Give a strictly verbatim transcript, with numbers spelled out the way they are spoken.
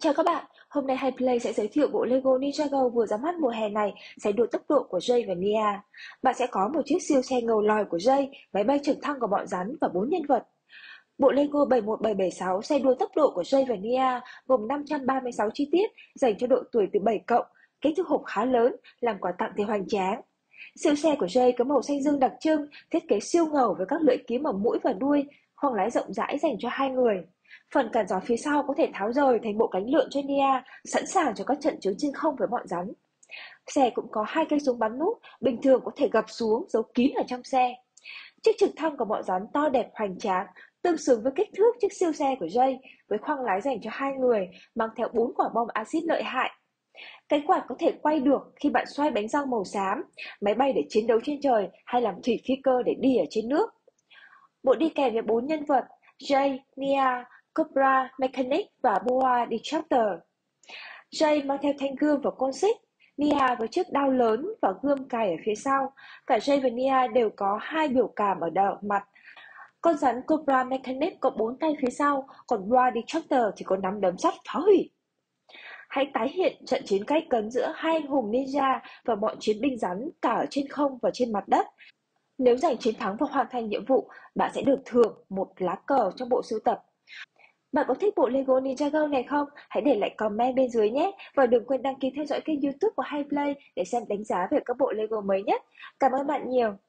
Chào các bạn, hôm nay HiPlay sẽ giới thiệu bộ Lego Ninjago vừa ra mắt mùa hè này sẽ đua tốc độ của Jay và Nya. Bạn sẽ có một chiếc siêu xe ngầu lòi của Jay, máy bay trực thăng của bọn rắn và bốn nhân vật. Bộ Lego bảy một bảy bảy sáu xe đua tốc độ của Jay và Nya gồm năm trăm ba mươi sáu chi tiết dành cho độ tuổi từ bảy cộng, kích thước hộp khá lớn, làm quà tặng thì hoành tráng. Siêu xe của Jay có màu xanh dương đặc trưng, thiết kế siêu ngầu với các lưỡi kiếm ở mũi và đuôi, khoang lái rộng rãi dành cho hai người. Phần cản gió phía sau có thể tháo rời thành bộ cánh lượn cho Nya, sẵn sàng cho các trận chiến trên không với bọn rắn. Xe cũng có hai cây súng bắn nút, bình thường có thể gập xuống, giấu kín ở trong xe. Chiếc trực thăng của bọn rắn to đẹp hoành tráng, tương xứng với kích thước chiếc siêu xe của Jay, với khoang lái dành cho hai người, mang theo bốn quả bom axit lợi hại. Cánh quạt có thể quay được khi bạn xoay bánh răng màu xám, máy bay để chiến đấu trên trời hay làm thủy phi cơ để đi ở trên nước. Bộ đi kèm với bốn nhân vật Jay, Nya, Cobra Mechanic và Boa Di Chapter. Jay mang theo thanh gươm và côn xích, Nya với chiếc đao lớn và gươm cài ở phía sau. Cả Jay và Nya đều có hai biểu cảm ở đầu mặt. Con rắn Cobra Mechanic có bốn tay phía sau, còn Boa Di Chapter thì có nắm đấm sắt phá hủy. Hãy tái hiện trận chiến gay cấn giữa hai anh hùng ninja và bọn chiến binh rắn cả ở trên không và trên mặt đất. Nếu giành chiến thắng và hoàn thành nhiệm vụ, bạn sẽ được thưởng một lá cờ trong bộ sưu tập. Bạn có thích bộ Lego Ninjago này không? Hãy để lại comment bên dưới nhé! Và đừng quên đăng ký theo dõi kênh YouTube của HiPlay để xem đánh giá về các bộ Lego mới nhất. Cảm ơn bạn nhiều!